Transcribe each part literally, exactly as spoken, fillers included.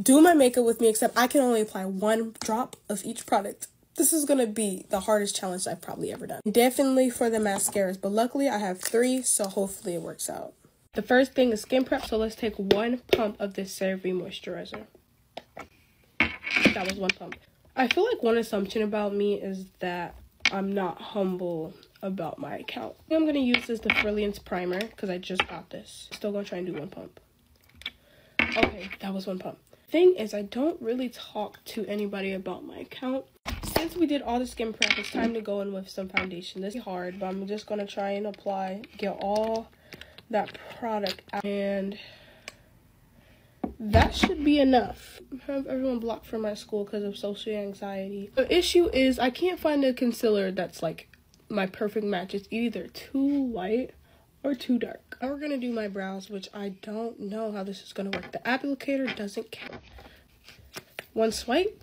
do my makeup with me, except I can only apply one drop of each product. This is going to be the hardest challenge I've probably ever done. Definitely for the mascaras, but luckily I have three, so hopefully it works out. The first thing is skin prep, so let's take one pump of this CeraVe moisturizer. That was one pump. I feel like one assumption about me is that I'm not humble about my account. I'm going to use this, the Brilliance Primer, because I just got this. Still going to try and do one pump. Okay, that was one pump. Thing is, I don't really talk to anybody about my account. Since we did all the skin prep, it's time to go in with some foundation. This is hard, but I'm just going to try and apply, get all that product out. And that should be enough. I have everyone blocked from my school because of social anxiety. The issue is I can't find a concealer that's like my perfect match. It's either too light or too dark. Now we're going to do my brows, which I don't know how this is going to work. The applicator doesn't count. One swipe.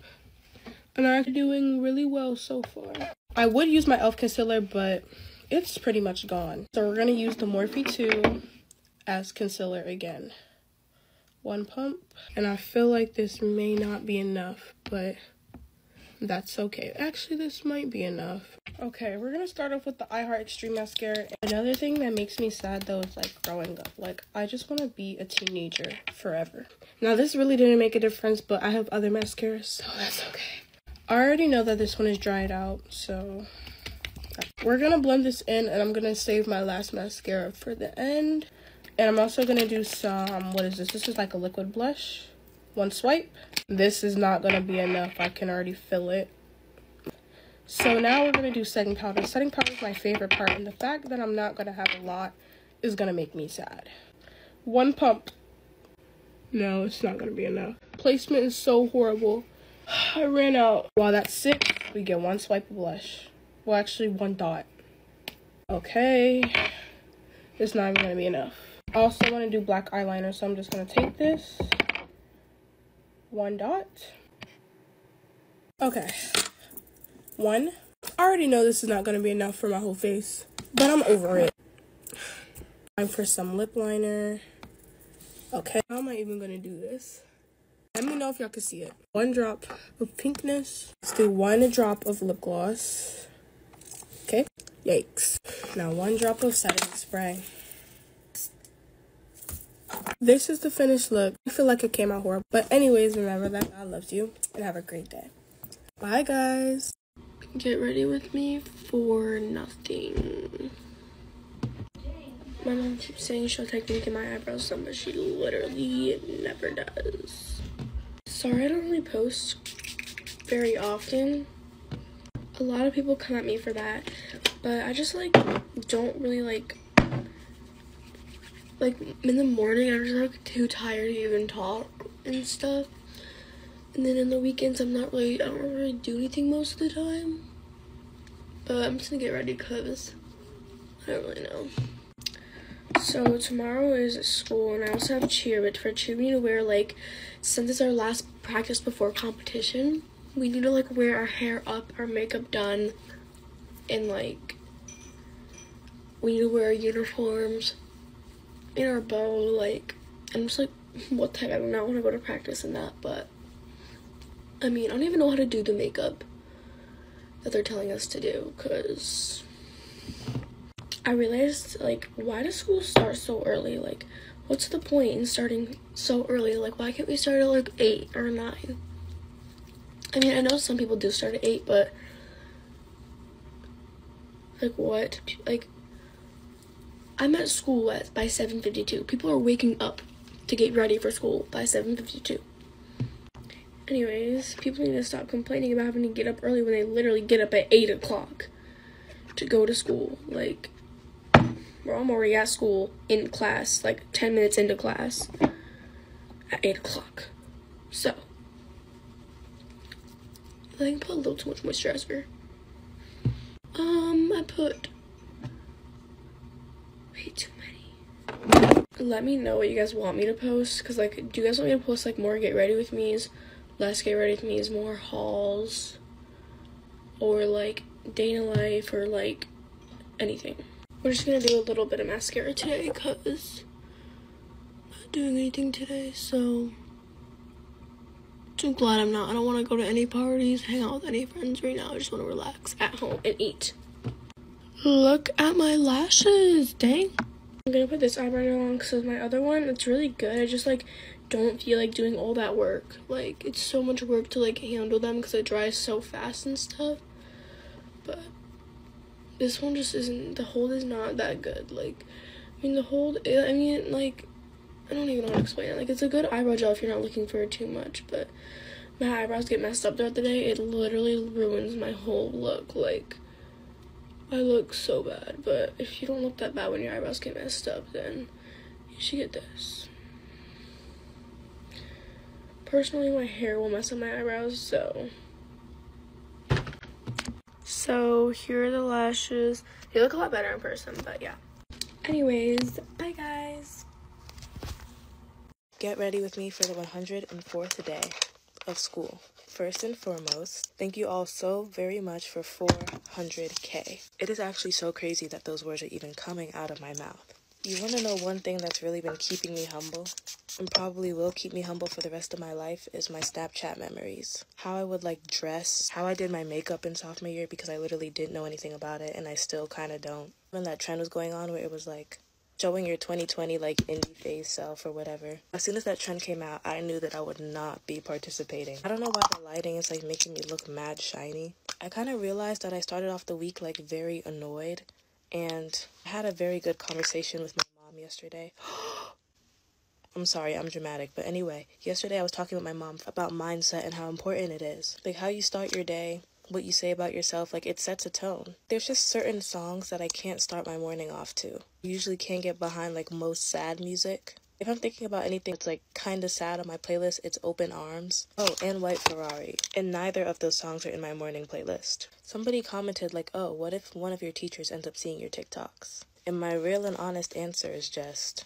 And I'm doing really well so far. I would use my elf concealer, but it's pretty much gone. So we're going to use the Morphe two as concealer again. One pump. And I feel like this may not be enough, but that's okay. Actually, this might be enough. Okay, we're going to start off with the iHeart Extreme Mascara. Another thing that makes me sad, though, is like growing up. Like, I just want to be a teenager forever. Now, this really didn't make a difference, but I have other mascaras, so that's okay. I already know that this one is dried out, so we're gonna blend this in, and I'm gonna save my last mascara for the end. And I'm also gonna do some, what is this? This is like a liquid blush. One swipe. This is not gonna be enough. I can already feel it. So now we're gonna do setting powder. Setting powder is my favorite part, and the fact that I'm not gonna have a lot is gonna make me sad. One pump. No, it's not gonna be enough. Placement is so horrible. I ran out. While that's six, we get one swipe of blush. Well, actually, one dot. Okay. It's not even going to be enough. I also want to do black eyeliner, so I'm just going to take this. One dot. Okay. One. I already know this is not going to be enough for my whole face, but I'm over it. Time for some lip liner. Okay. How am I even going to do this? Let me know if y'all can see it. One drop of pinkness. Let's do one drop of lip gloss. Okay. Yikes. Now one drop of setting spray. This is the finished look. I feel like it came out horrible. But anyways, remember that God loves you. And have a great day. Bye, guys. Get ready with me for nothing. My mom keeps saying she'll take me to get my eyebrows done, but she literally never does. Sorry, I don't really post very often. A lot of people come at me for that, but I just like don't really like like in the morning I'm just like too tired to even talk and stuff, and then in the weekends I'm not really I don't really do anything most of the time. But I'm just gonna get ready because I don't really know. So tomorrow is school, and I also have cheer, but for cheer we need to wear, like, since it's our last practice before competition, we need to, like, wear our hair up, our makeup done, and, like, we need to wear our uniforms and our bow, like, I'm just, like, what type, I don't know, I want to go to practice and that, but, I mean, I don't even know how to do the makeup that they're telling us to do, because I realized, like, why does school start so early? Like, what's the point in starting so early? Like, why can't we start at, like, eight or nine? I mean, I know some people do start at eight, but, like, what? Like, I'm at school at, by seven fifty-two. People are waking up to get ready for school by seven fifty-two. Anyways, people need to stop complaining about having to get up early when they literally get up at eight o'clock to go to school. Like, We're I'm already at school, in class, like ten minutes into class at eight o'clock. So, I think I put a little too much moisturizer. Um, I put way too many. Let me know what you guys want me to post. Because, like, do you guys want me to post, like, more Get Ready With Me's, less Get Ready With Me's, more hauls, or, like, day in life, or, like, anything? We're just gonna do a little bit of mascara today because I'm not doing anything today, so I'm glad I'm not. I don't want to go to any parties, hang out with any friends right now. I just want to relax at home and eat. Look at my lashes. Dang. I'm gonna put this eyeliner on because my other one, it's really good. I just like don't feel like doing all that work. Like, it's so much work to like handle them because it dries so fast and stuff. But this one just isn't, the hold is not that good. Like, I mean, the hold, I mean, like, I don't even know how to explain it. Like, it's a good eyebrow gel if you're not looking for it too much, but my eyebrows get messed up throughout the day. It literally ruins my whole look. Like, I look so bad, but if you don't look that bad when your eyebrows get messed up, then you should get this. Personally, my hair will mess up my eyebrows, so... So, here are the lashes. They look a lot better in person, but yeah. Anyways, bye guys! Get ready with me for the one hundred fourth day of school. First and foremost, thank you all so very much for four hundred K. It is actually so crazy that those words are even coming out of my mouth. You want to know one thing that's really been keeping me humble, and probably will keep me humble for the rest of my life, is my Snapchat memories. How I would, like, dress, how I did my makeup in sophomore year because I literally didn't know anything about it, and I still kind of don't. When that trend was going on where it was, like, showing your twenty twenty, like, indie phase self or whatever. As soon as that trend came out, I knew that I would not be participating. I don't know why the lighting is, like, making me look mad shiny. I kind of realized that I started off the week, like, very annoyed. And I had a very good conversation with my mom yesterday. I'm sorry, I'm dramatic. But anyway, yesterday I was talking with my mom about mindset and how important it is. Like, how you start your day, what you say about yourself, like, it sets a tone. There's just certain songs that I can't start my morning off to. I usually can't get behind, like, most sad music. If I'm thinking about anything that's, like, kinda sad on my playlist, it's Open Arms. Oh, and White Ferrari. And neither of those songs are in my morning playlist. Somebody commented, like, oh, what if one of your teachers ends up seeing your TikToks? And my real and honest answer is just...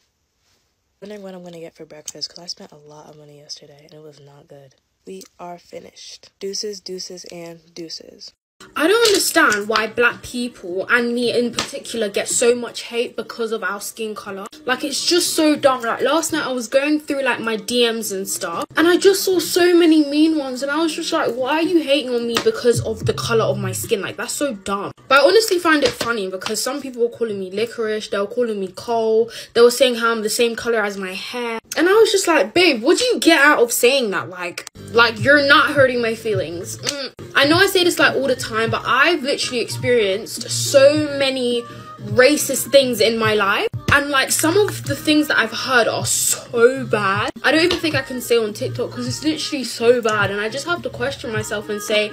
wondering what I'm gonna get for breakfast, because I spent a lot of money yesterday, and it was not good. We are finished. Deuces, deuces, and deuces. I don't understand why black people, and me in particular, get so much hate because of our skin color. Like, it's just so dumb. Like, last night I was going through, like, my D Ms and stuff, and I just saw so many mean ones, and I was just like, why are you hating on me because of the color of my skin? Like, that's so dumb. But I honestly find it funny because some people were calling me licorice, they were calling me coal, they were saying how I'm the same color as my hair, and I was just like, babe, what do you get out of saying that? Like, like you're not hurting my feelings. Mm. I know I say this, like, all the time, but I've literally experienced so many racist things in my life, and, like, some of the things that I've heard are so bad. I don't even think I can say on TikTok because it's literally so bad, and I just have to question myself and say,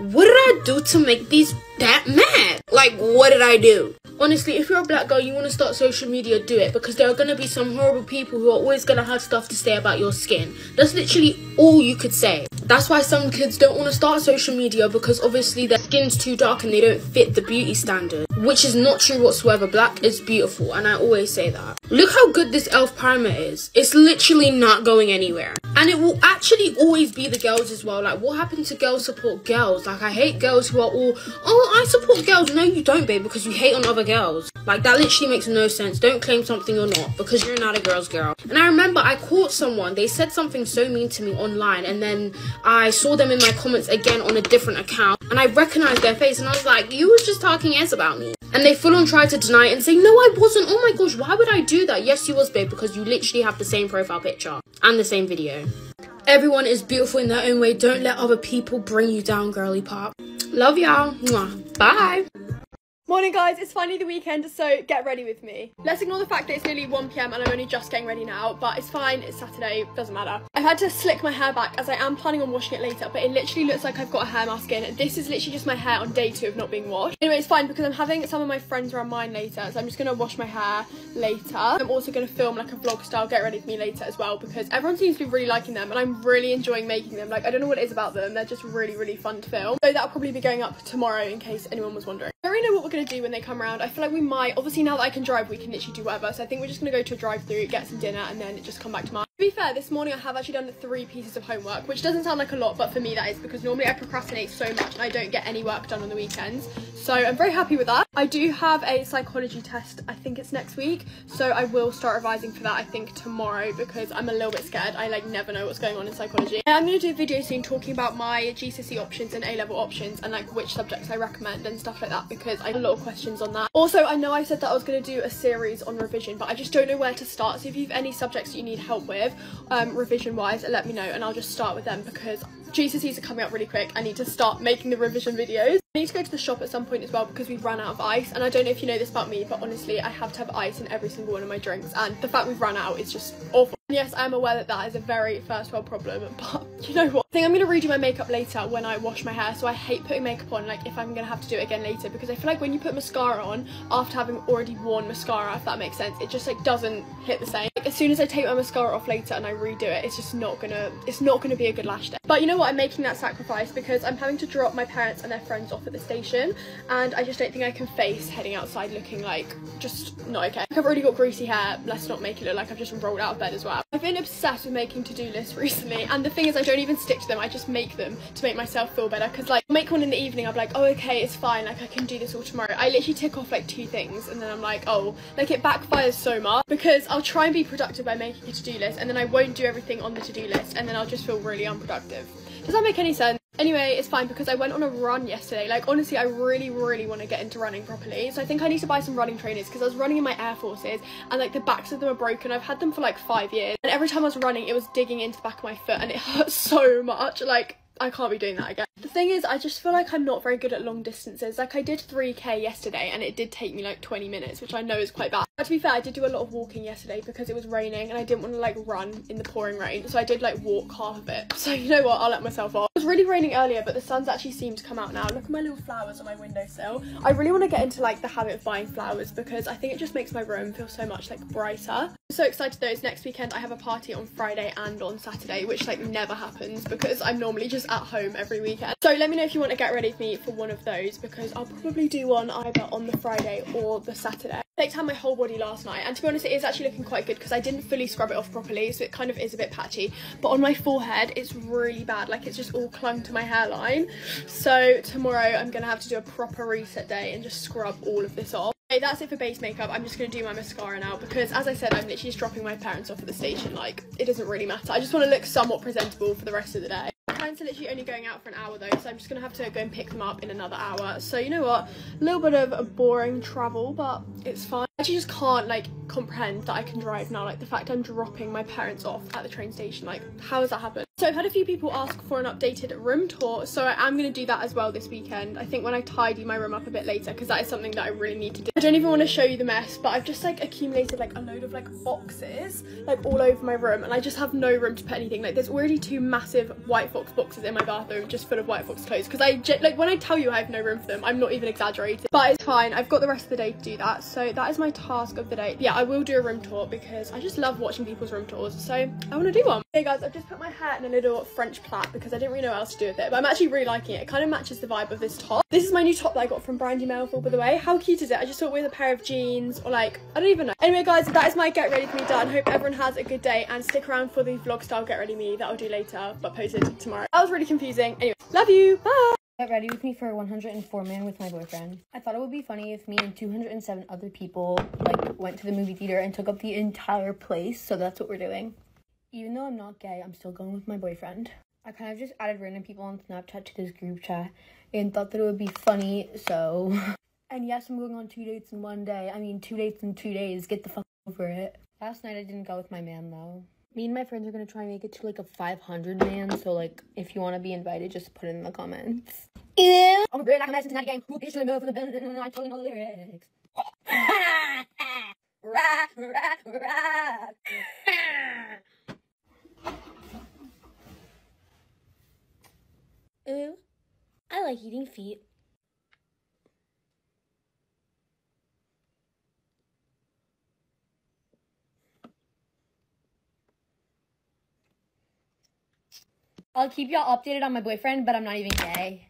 what did I do to make these that mad? Like, what did I do? Honestly, if you're a black girl, you want to start social media, do it, because there are going to be some horrible people who are always going to have stuff to say about your skin. That's literally all you could say. That's why some kids don't want to start social media, because obviously their skin's too dark and they don't fit the beauty standard, which is not true whatsoever. Black is beautiful, and I always say that. Look how good this Elf primer is. It's literally not going anywhere, and it will actually always be the girls as well. Like, what happened to girls support girls? Like, I hate girls who are all, oh, I support girls. No, you don't, babe, because you hate on other girls. Like, that literally makes no sense. Don't claim something you're not, because you're not a girl's girl. And I remember I caught someone, they said something so mean to me online, and then I saw them in my comments again on a different account, and I recognized their face, and I was like, you were just talking ass about me. And they full on tried to deny it and say, no, I wasn't. Oh my gosh, why would I do that? Yes, you was, babe, because you literally have the same profile picture and the same video. Everyone is beautiful in their own way. Don't let other people bring you down, girly pop. Love y'all. Bye. Morning, guys. It's finally the weekend, so get ready with me. Let's ignore the fact that it's nearly one P M and I'm only just getting ready now, but it's fine. It's Saturday. Doesn't matter. I've had to slick my hair back as I am planning on washing it later, but it literally looks like I've got a hair mask in. This is literally just my hair on day two of not being washed. Anyway, it's fine because I'm having some of my friends around mine later, so I'm just going to wash my hair later. I'm also going to film like a vlog style get ready with me later as well, because everyone seems to be really liking them and I'm really enjoying making them. Like, I don't know what it is about them. They're just really, really fun to film. So that'll probably be going up tomorrow in case anyone was wondering. I already know what we're going to do when they come around. I feel like we might, obviously now that I can drive, we can literally do whatever, so I think we're just gonna go to a drive-through, get some dinner, and then just come back to mine. To be fair, this morning I have actually done three pieces of homework, which doesn't sound like a lot, but for me that is, because normally I procrastinate so much and I don't get any work done on the weekends. So I'm very happy with that. I do have a psychology test, I think it's next week, so I will start revising for that, I think tomorrow, because I'm a little bit scared. I like never know what's going on in psychology. And I'm going to do a video soon talking about my G C S E options and A-level options and like which subjects I recommend and stuff like that, because I have a lot of questions on that. Also, I know I said that I was going to do a series on revision, but I just don't know where to start. So if you have any subjects that you need help with, um revision wise, let me know and I'll just start with them, because G C S Es are coming up really quick. I need to start making the revision videos. I need to go to the shop at some point as well, because we've run out of ice, and I don't know if you know this about me, but honestly I have to have ice in every single one of my drinks, and the fact we've run out is just awful. And yes, I'm aware that that is a very first world problem, but you know what, I think I'm gonna redo my makeup later when I wash my hair. So I hate putting makeup on, like if I'm gonna have to do it again later, because I feel like when you put mascara on after having already worn mascara, if that makes sense, it just like doesn't hit the same. Like, as soon as I take my mascara off later and I redo it, it's just not gonna it's not gonna be a good lash day. But you know what, I'm making that sacrifice, because I'm having to drop my parents and their friends off at the station, and I just don't think I can face heading outside looking like just not okay. Like, I've already got greasy hair, let's not make it look like I've just rolled out of bed as well. I've been obsessed with making to-do lists recently, and the thing is I don't even stick to them, I just make them to make myself feel better, because like I'll make one in the evening, I'm like, oh okay, it's fine, like I can do this all tomorrow. I literally tick off like two things and then I'm like, oh, like it backfires so much, because I'll try and be productive by making a to-do list and then I won't do everything on the to-do list and then I'll just feel really unproductive. Does that make any sense? Anyway, it's fine, because I went on a run yesterday. Like, honestly, I really, really want to get into running properly. So I think I need to buy some running trainers, because I was running in my Air Forces and, like, the backs of them are broken. I've had them for, like, five years. And every time I was running, it was digging into the back of my foot and it hurt so much. Like, I can't be doing that again. The thing is, I just feel like I'm not very good at long distances. Like, I did three K yesterday and it did take me like twenty minutes, which I know is quite bad. But to be fair, I did do a lot of walking yesterday because it was raining and I didn't want to like run in the pouring rain, so I did like walk half of it. So you know what, I'll let myself off. It was really raining earlier, but the sun's actually seemed to come out now. Look at my little flowers on my windowsill. I really want to get into like the habit of buying flowers, because I think it just makes my room feel so much like brighter. I'm so excited though. It's next weekend. I have a party on Friday and on Saturday, which like never happens because I'm normally just at home every weekend. So let me know if you want to get ready with me for one of those, because I'll probably do one either on the Friday or the Saturday. I baked out my whole body last night, and to be honest it is actually looking quite good, because I didn't fully scrub it off properly, so it kind of is a bit patchy, but on my forehead it's really bad, like it's just all clung to my hairline. So tomorrow I'm gonna have to do a proper reset day and just scrub all of this off. Okay, that's it for base makeup. I'm just going to do my mascara now, because as I said, I'm literally just dropping my parents off at the station, like it doesn't really matter. I just want to look somewhat presentable for the rest of the day. My parents are literally only going out for an hour though, so I'm just going to have to go and pick them up in another hour. So you know what, a little bit of a boring travel, but it's fine. I actually just can't like comprehend that I can drive now, like the fact I'm dropping my parents off at the train station, like how has that happened? So I've had a few people ask for an updated room tour, so I am going to do that as well this weekend. I think when I tidy my room up a bit later, because that is something that I really need to do. I don't even want to show you the mess, but I've just like accumulated like a load of like boxes like all over my room, and I just have no room to put anything. Like there's already two massive White Fox boxes in my bathroom just full of White Fox clothes, because I like when I tell you I have no room for them, I'm not even exaggerating. But it's fine, I've got the rest of the day to do that, so that is my task of the day. Yeah, I will do a room tour because I just love watching people's room tours, so I want to do one. Hey guys, I've just put my hair in a little French plait because I didn't really know what else to do with it, but I'm actually really liking it. It kind of matches the vibe of this top. This is my new top that I got from Brandy Melville, by the way. How cute is it? I just thought with a pair of jeans or like, I don't even know. Anyway guys, that is my get ready for me done. Hope everyone has a good day, and stick around for the vlog style get ready me that I'll do later but posted tomorrow. That was really confusing. Anyway, love you, bye. Get ready with me for one hundred and four man with my boyfriend. I thought it would be funny if me and two hundred and seven other people like went to the movie theater and took up the entire place, so that's what we're doing. Even though I'm not gay, I'm still going with my boyfriend. I kind of just added random people on Snapchat to this group chat and thought that it would be funny, so... And yes, I'm going on two dates in one day. I mean, two dates in two days. Get the fuck over it. Last night, I didn't go with my man, though. Me and my friends are going to try and make it to, like, a five hundred man, so, like, if you want to be invited, just put it in the comments. Ew! I'm a great actor in that game. Who bitch to know from the band? And I told him all the lyrics. Rap, rap, rap. Ooh, I like eating feet. I'll keep y'all updated on my boyfriend, but I'm not even gay.